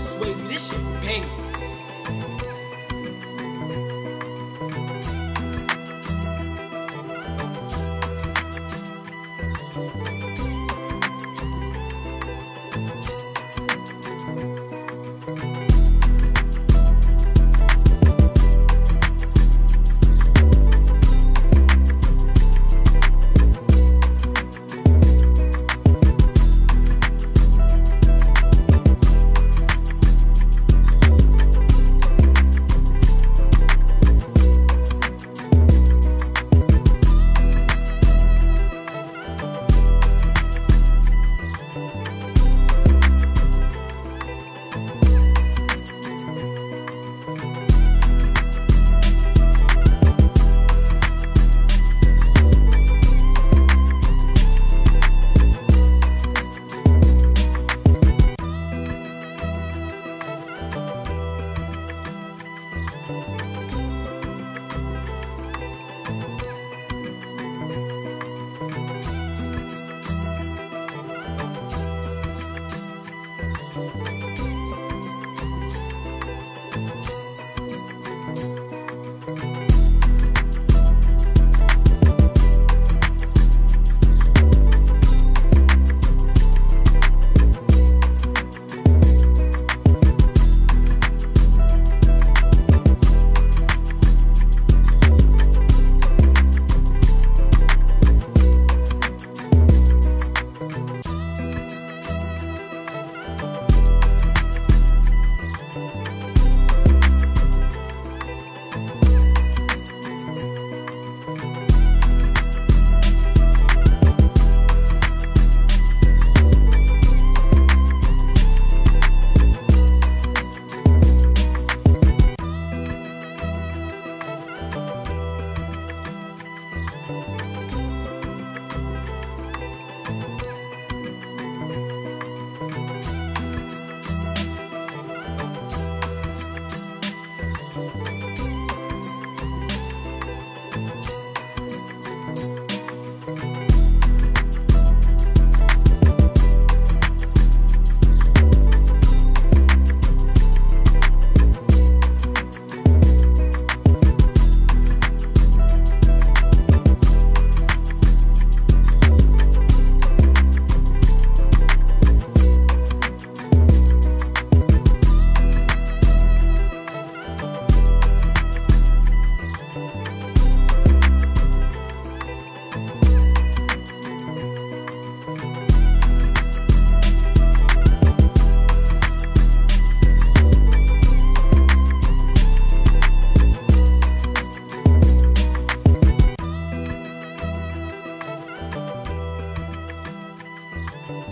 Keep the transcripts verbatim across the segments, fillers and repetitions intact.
Swayze, this shit banging.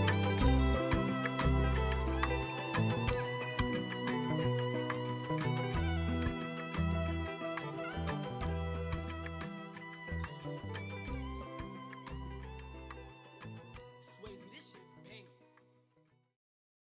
Oh,